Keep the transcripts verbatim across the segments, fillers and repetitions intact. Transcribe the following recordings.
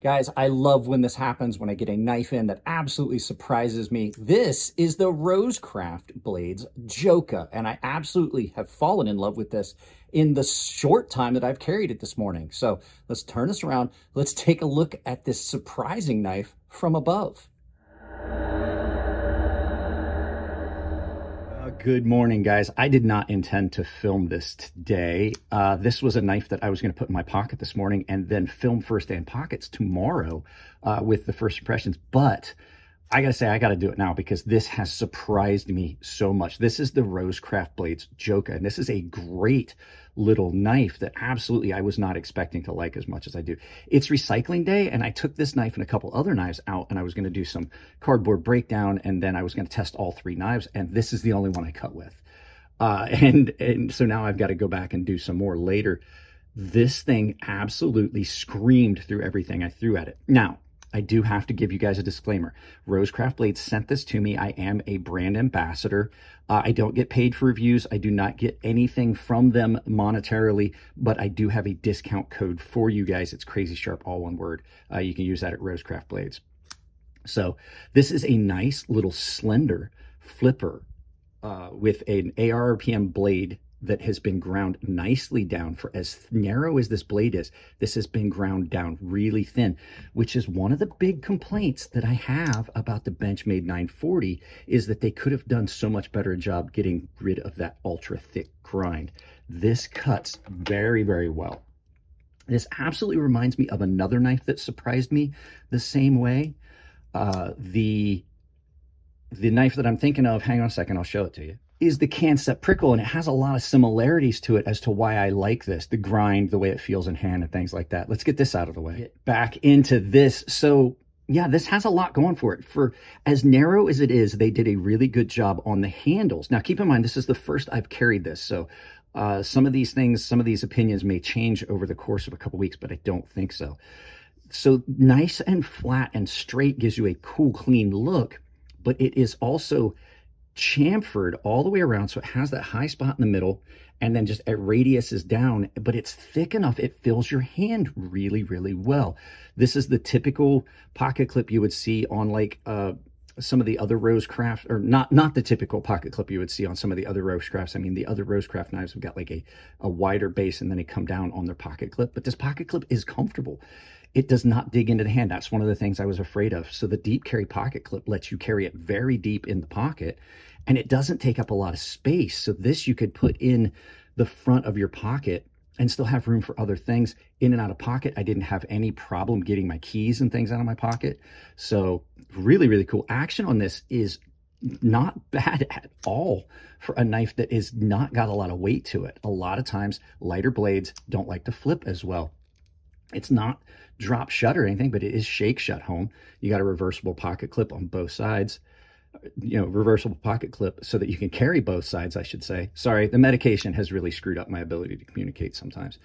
Guys, I love when this happens, when I get a knife in that absolutely surprises me. This is the Rosecraft Blades Joker, and I absolutely have fallen in love with this in the short time that I've carried it this morning. So let's turn this around. Let's take a look at this surprising knife from above. Good morning, guys. I did not intend to film this today. Uh, this was a knife that I was going to put in my pocket this morning and then film First Day in Pockets tomorrow uh, with the first impressions. But I got to say, I got to do it now because this has surprised me so much. This is the Rosecraft Blades Joker, and this is a great little knife that absolutely I was not expecting to like as much as I do. It's recycling day, and I took this knife and a couple other knives out, and I was going to do some cardboard breakdown, and then I was going to test all three knives, and this is the only one I cut with. Uh, and, and so now I've got to go back and do some more later. This thing absolutely screamed through everything I threw at it. Now, I do have to give you guys a disclaimer. Rosecraft Blades sent this to me. I am a brand ambassador. Uh, I don't get paid for reviews. I do not get anything from them monetarily, but I do have a discount code for you guys. It's Crazy Sharp, all one word. Uh, you can use that at Rosecraft Blades. So this is a nice little slender flipper uh, with an A R R P M blade that has been ground nicely down. For as narrow as this blade is, this has been ground down really thin, which is one of the big complaints that I have about the Benchmade nine forty, is that they could have done so much better a job getting rid of that ultra thick grind. This cuts very, very well. This absolutely reminds me of another knife that surprised me the same way. Uh, the, the knife that I'm thinking of, hang on a second, I'll show it to you, is the Canset Prickle, and it has a lot of similarities to it as to why I like this. The grind, the way it feels in hand and things like that. Let's get this out of the way. Get back into this. So yeah, this has a lot going for it. For as narrow as it is, they did a really good job on the handles. Now keep in mind, this is the first I've carried this. So uh, some of these things, some of these opinions may change over the course of a couple weeks, but I don't think so. So nice and flat and straight gives you a cool, clean look, but it is also chamfered all the way around, so it has that high spot in the middle, and then just it radiuses down, but it's thick enough it fills your hand really, really well. This is the typical pocket clip you would see on like uh some of the other Rosecraft, or not not the typical pocket clip you would see on some of the other Rosecrafts. I mean, the other Rosecraft knives have got like a a wider base and then they come down on their pocket clip, but this pocket clip is comfortable. It does not dig into the hand. That's one of the things I was afraid of. So the deep carry pocket clip lets you carry it very deep in the pocket, and it doesn't take up a lot of space. So this you could put in the front of your pocket and still have room for other things. In and out of pocket, I didn't have any problem getting my keys and things out of my pocket. So really, really cool. Action on this is not bad at all for a knife that is not got a lot of weight to it. A lot of times lighter blades don't like to flip as well. It's not drop shut or anything, but it is shake shut home. You got a reversible pocket clip on both sides, you know, reversible pocket clip so that you can carry both sides, I should say. Sorry, the medication has really screwed up my ability to communicate sometimes.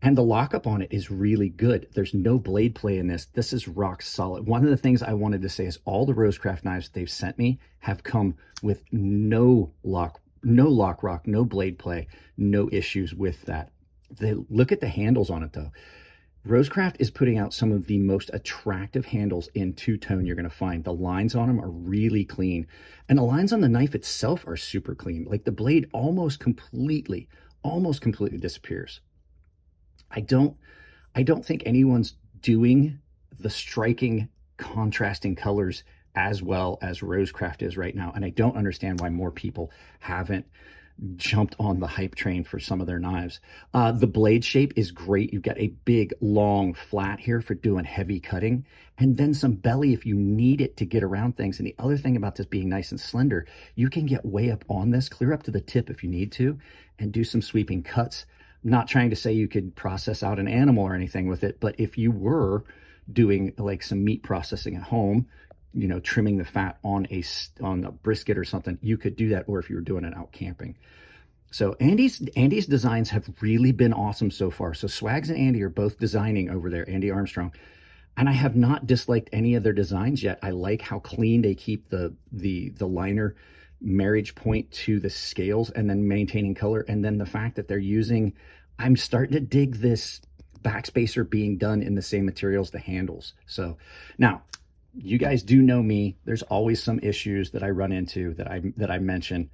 And the lockup on it is really good. There's no blade play in this. This is rock solid. One of the things I wanted to say is all the Rosecraft knives they've sent me have come with no lock, no lock rock, no blade play, no issues with that. They look at the handles on it though. Rosecraft is putting out some of the most attractive handles in two-tone you're going to find. The lines on them are really clean, and the lines on the knife itself are super clean. Like the blade almost completely, almost completely disappears. I don't, I don't think anyone's doing the striking, contrasting colors as well as Rosecraft is right now, and I don't understand why more people haven't jumped on the hype train for some of their knives. Uh, the blade shape is great. You've got a big, long flat here for doing heavy cutting, and then some belly if you need it to get around things. And the other thing about this being nice and slender, you can get way up on this, clear up to the tip if you need to, and do some sweeping cuts. I'm not trying to say you could process out an animal or anything with it, but if you were doing like some meat processing at home, you know, trimming the fat on a, on a brisket or something, you could do that, or if you were doing it out camping. So Andy's, Andy's designs have really been awesome so far. So Swags and Andy are both designing over there, Andy Armstrong, and I have not disliked any of their designs yet. I like how clean they keep the, the, the liner marriage point to the scales and then maintaining color. And then the fact that they're using, I'm starting to dig this backspacer being done in the same materials, the handles. So now you guys do know me. There's always some issues that I run into that I, that I mention.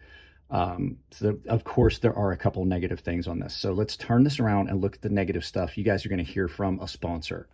Um, so of course there are a couple negative things on this. So let's turn this around and look at the negative stuff you guys are going to hear from a sponsor.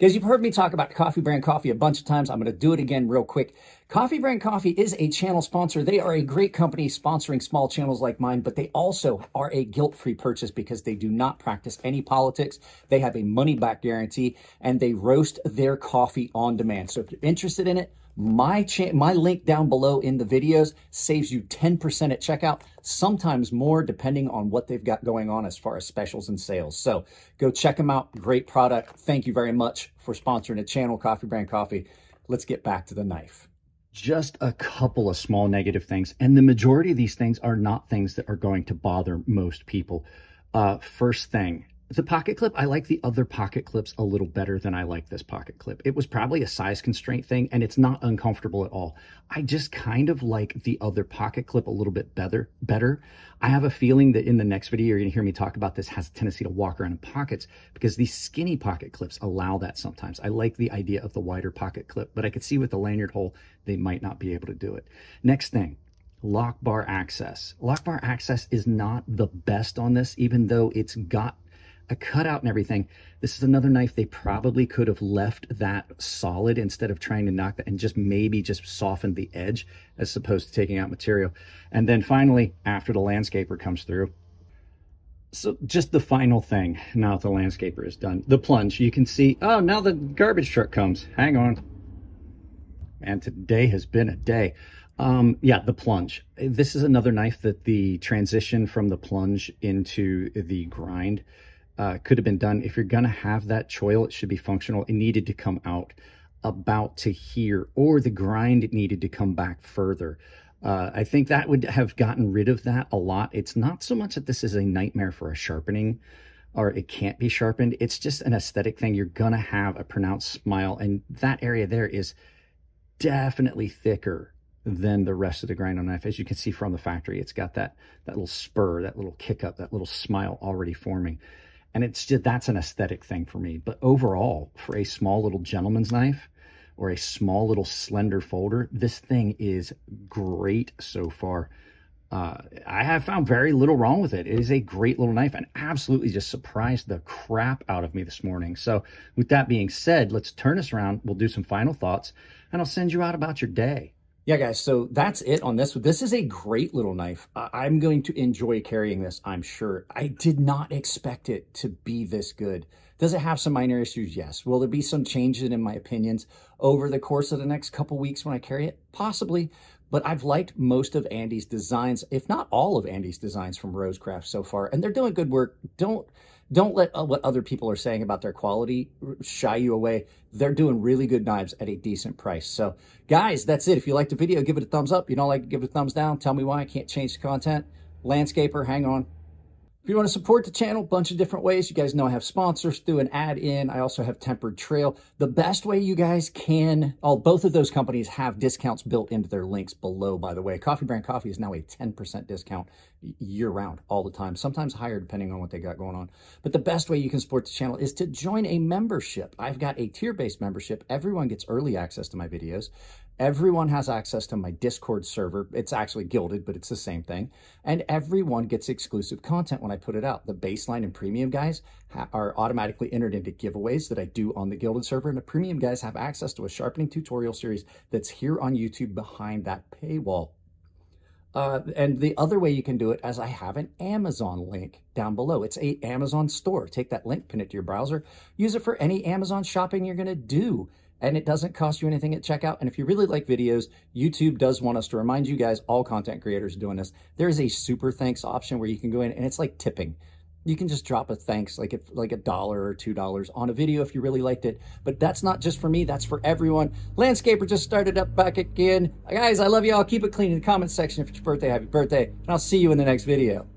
Guys, you've heard me talk about Coffee Brand Coffee a bunch of times. I'm going to do it again real quick. Coffee Brand Coffee is a channel sponsor. They are a great company sponsoring small channels like mine, but they also are a guilt-free purchase because they do not practice any politics. They have a money-back guarantee, and they roast their coffee on demand. So if you're interested in it, my my link down below in the videos saves you ten percent at checkout, sometimes more depending on what they've got going on as far as specials and sales. So go check them out. Great product. Thank you very much for sponsoring the channel, Coffee Brand Coffee. Let's get back to the knife. Just a couple of small negative things. And the majority of these things are not things that are going to bother most people. Uh, first thing. The pocket clip, I like the other pocket clips a little better than I like this pocket clip. It was probably a size constraint thing, and it's not uncomfortable at all. I just kind of like the other pocket clip a little bit better. Better. I have a feeling that in the next video, you're going to hear me talk about this has a tendency to walk around in pockets because these skinny pocket clips allow that sometimes. I like the idea of the wider pocket clip, but I could see with the lanyard hole, they might not be able to do it. Next thing. Lock bar access. Lock bar access is not the best on this, even though it's got a cutout and everything. This is another knife they probably could have left that solid instead of trying to knock that and just maybe just softened the edge as opposed to taking out material. And then finally, after the landscaper comes through, so just the final thing, now that the landscaper is done, the plunge, you can see, oh, now the garbage truck comes. Hang on. Man, today has been a day. Um, yeah, the plunge. This is another knife that the transition from the plunge into the grind Uh, could have been done. If you're going to have that choil, it should be functional. It needed to come out about to here, or the grind needed to come back further. Uh, I think that would have gotten rid of that a lot. It's not so much that this is a nightmare for a sharpening, or it can't be sharpened. It's just an aesthetic thing. You're going to have a pronounced smile, and that area there is definitely thicker than the rest of the grind on knife. As you can see from the factory, it's got that, that little spur, that little kick up, that little smile already forming. And it's just, that's an aesthetic thing for me. But overall, for a small little gentleman's knife or a small little slender folder, this thing is great so far. Uh, I have found very little wrong with it. It is a great little knife and absolutely just surprised the crap out of me this morning. So with that being said, let's turn this around. We'll do some final thoughts and I'll send you out about your day. Yeah, guys, so that's it on this. This is a great little knife. I'm going to enjoy carrying this, I'm sure. I did not expect it to be this good. Does it have some minor issues? Yes. Will there be some changes in my opinions over the course of the next couple weeks when I carry it? Possibly. But I've liked most of Andy's designs, if not all of Andy's designs from Rosecraft so far. And they're doing good work. Don't... Don't let uh, what other people are saying about their quality shy you away. They're doing really good knives at a decent price. So, guys, that's it. If you liked the video, give it a thumbs up. You don't like it, give it a thumbs down. Tell me why I can't change the content. Landscaper, hang on. If you want to support the channel, a bunch of different ways. You guys know I have sponsors through an ad in. I also have Tempered Trail. The best way you guys can, all both of those companies have discounts built into their links below, by the way. Coffee Brand Coffee is now a ten percent discount year-round all the time, sometimes higher depending on what they got going on. But the best way you can support the channel is to join a membership. I've got a tier-based membership. Everyone gets early access to my videos. Everyone has access to my Discord server. It's actually Gilded, but it's the same thing. And everyone gets exclusive content when I put it out. The baseline and premium guys are automatically entered into giveaways that I do on the Gilded server. And the premium guys have access to a sharpening tutorial series that's here on YouTube behind that paywall. Uh, and the other way you can do it is I have an Amazon link down below. It's an Amazon store. Take that link, pin it to your browser. Use it for any Amazon shopping you're going to do. And it doesn't cost you anything at checkout. And if you really like videos, YouTube does want us to remind you guys, all content creators are doing this. There is a super thanks option where you can go in and it's like tipping. You can just drop a thanks, like if, like a dollar or two dollars on a video if you really liked it. But that's not just for me, that's for everyone. Landscaper just started up back again. Guys, I love you all. Keep it clean in the comments section. If it's your birthday, happy birthday. And I'll see you in the next video.